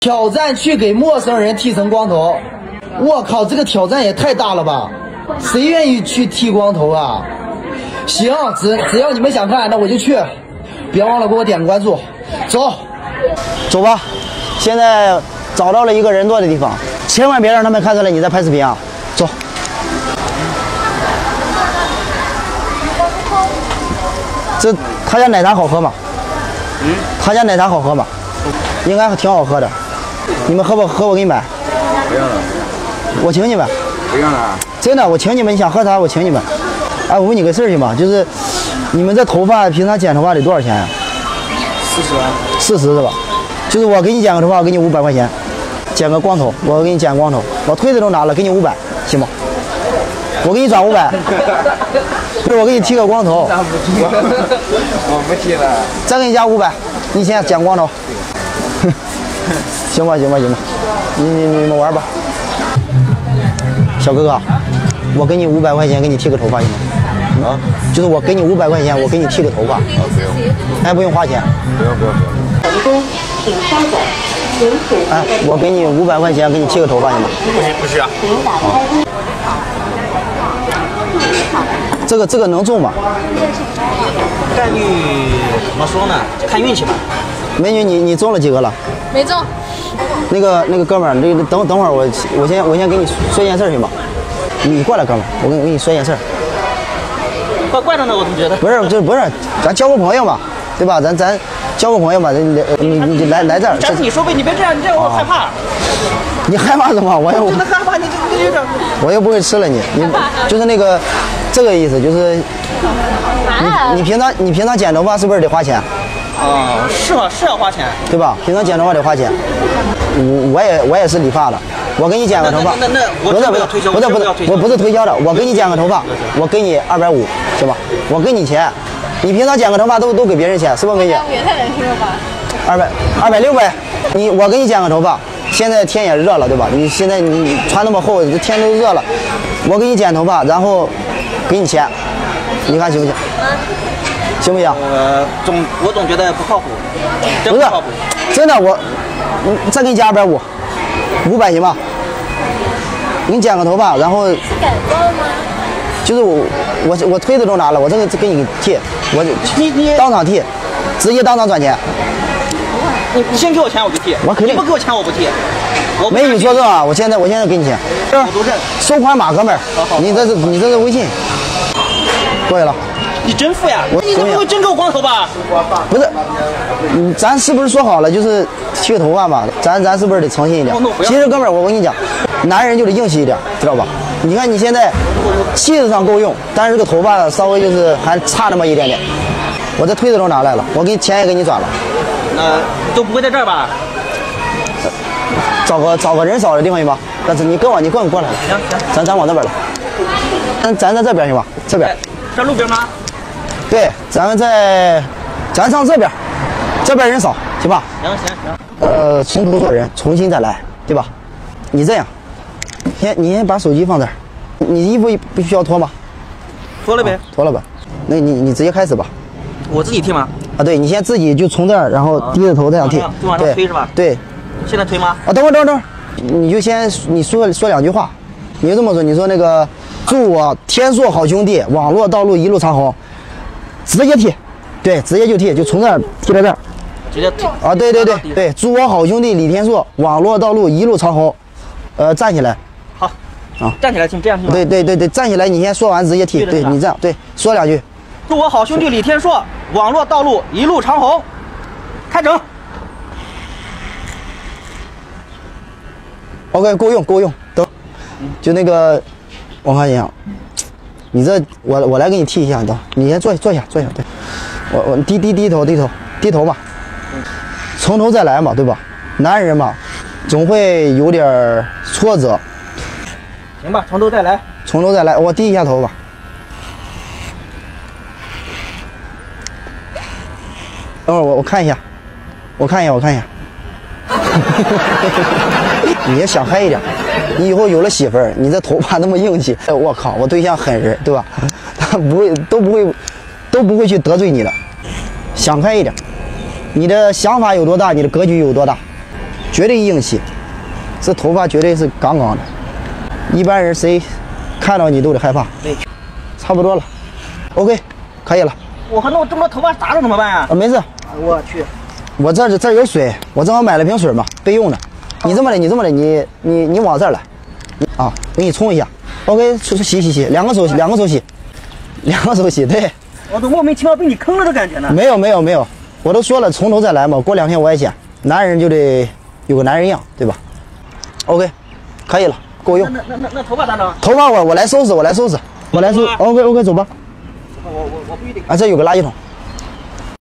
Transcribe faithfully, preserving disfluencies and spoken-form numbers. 挑战去给陌生人剃成光头，我靠，这个挑战也太大了吧！谁愿意去剃光头啊？行，只只要你们想看，那我就去。别忘了给我点个关注。走，走吧。现在找到了一个人多的地方，千万别让他们看出来你在拍视频啊！走。这他家奶茶好喝吗？嗯。他家奶茶好喝吗？应该挺好喝的。 你们喝不喝？我给你买。不用了，我请你们。不用了，真的，我请你们。你想喝啥？我请你们。哎，我问你个事儿行吗？就是你们这头发平常剪头发得多少钱呀？四十万。四十是吧？就是我给你剪个头发，我给你五百块钱，剪个光头，我给你剪光头，我推子都拿了，给你五百，行吗？我给你转五百。不是，我给你剃个光头。我不剃了。再给你加五百，你先剪光头。行吧，行吧，行吧，你你你们玩吧。小哥哥，我给你五百块钱，给你剃个头发行吗？啊，就是我给你五百块钱，我给你剃个头发。啊，不用。哎，不用花钱。不用不用不用。请稍等，有请。哎，我给你五百块钱，给你剃个头发行吗？不行不行。请打开。这个这个能中吗？概率怎么说呢？看运气吧。美女，你你中了几个了？没中。那个那个哥们儿，那个等等会儿我我先我先给你说一件事儿行吧？你过来，哥们儿，我跟我跟你说一件事儿。怪怪的呢，我怎么觉得？不是，这不是，咱交个朋友嘛，对吧？咱咱交个朋友嘛，你你你来来这儿。这是你说呗，你别这样，你这样我害怕。你害怕什么？我又真的害怕你，这有点。我又不会吃了你，你就是那个这个意思，就是你你平常你平常剪头发是不是得花钱？ 哦，是吗？是要花钱，对吧？平常剪头发得花钱。我我也我也是理发的，我给你剪个头发。那那我不是不是不是不是我不是推销的，我给你剪个头发，我给你二百五，行吧？我给你钱，你平常剪个头发都都给别人钱，是不是，美女？也太难听了吧！二百二百六呗，你我给你剪个头发。现在天也热了，对吧？你现在你穿那么厚，天都热了，我给你剪头发，然后给你钱，你看行不行？ 行不行？呃，总我总觉得不靠谱，真不靠谱。真的，我，我再给你加二百五，五百行吧？给你剪个头发，然后。是改造吗？就是我我我推子都拿了，我这个给你剃，我你你当场剃，直接当场转钱。你你先给我钱，我就剃。我肯定。你不给我钱，我不剃。我美女作证啊！我现在我现在给你钱。我都认。收款码，哥们儿，你这是你这是微信。过去了。 你真富呀！你怎么会真给我光头吧？不是，咱是不是说好了就是剃个头发嘛？咱咱是不是得诚信一点？其实哥们儿，我跟你讲，男人就得硬气一点，知道吧？你看你现在气质上够用，但是这个头发稍微就是还差那么一点点。我这推子都拿来了，我给钱也给你转了。那都不会在这儿吧？找个找个人少的地方行吧？但是你跟我，你跟我过来了。行行，咱咱往这边来。咱咱在这边行吧？这边。在路边吗？ 对，咱们在，咱上这边，这边人少，行吧？行行行。呃，从头做人，重新再来，对吧？你这样，先你先把手机放这儿，你衣服不需要脱吗？脱了呗、啊，脱了吧。那你你直接开始吧。我自己剃吗？啊，对，你先自己就从这儿，然后低着头这样剃，就往上推是吧？对。现在推吗？啊，等会儿等会儿，你就先你说说两句话，你就这么说，你说那个祝我天数好兄弟，网络道路一路长虹。 直接剃，对，直接就剃，就从这儿剃到这儿，直接啊，对对对对，祝我好兄弟李天硕网络道路一路长虹，呃，站起来，好，啊，站起来，请这样听。对对对对，站起来，你先说完直接剃，对你这样，对，说两句，祝我好兄弟李天硕网络道路一路长虹，开整 ，OK， 够用够用，等，就那个，我看一下。 你这，我我来给你剃一下，你等，你先坐坐下坐下，对，我我低低低头低头低头吧，从头再来嘛，对吧？男人嘛，总会有点挫折。行吧，从头再来，从头再来，我低一下头吧。等会儿我我看一下，我看一下我看一下。你也想嗨一点。 你以后有了媳妇儿，你这头发那么硬气，哎，我靠，我对象狠人，对吧？他不会，都不会，都不会去得罪你的。想开一点，你的想法有多大，你的格局有多大。绝对硬气，这头发绝对是杠杠的，一般人谁看到你都得害怕。对，差不多了 ，OK， 可以了。我和那我这么多头发砸着怎么办呀、啊？啊，没事。我去，我这这有水，我正好买了瓶水嘛，备用的。你这么的，你这么的，你你你往这儿来，啊，给你冲一下。OK， 洗洗洗，两个手洗，两个手洗，两个手洗，对。 我都莫名其妙被你坑了的感觉呢。没有没有没有，我都说了从头再来嘛。过两天我也剪，男人就得有个男人样，对吧 ？OK， 可以了，够用。那那那那头发咋整？头发我我来收拾，我来收拾，我来收。OK OK， 走吧。我我我必须得。啊，这有个垃圾桶。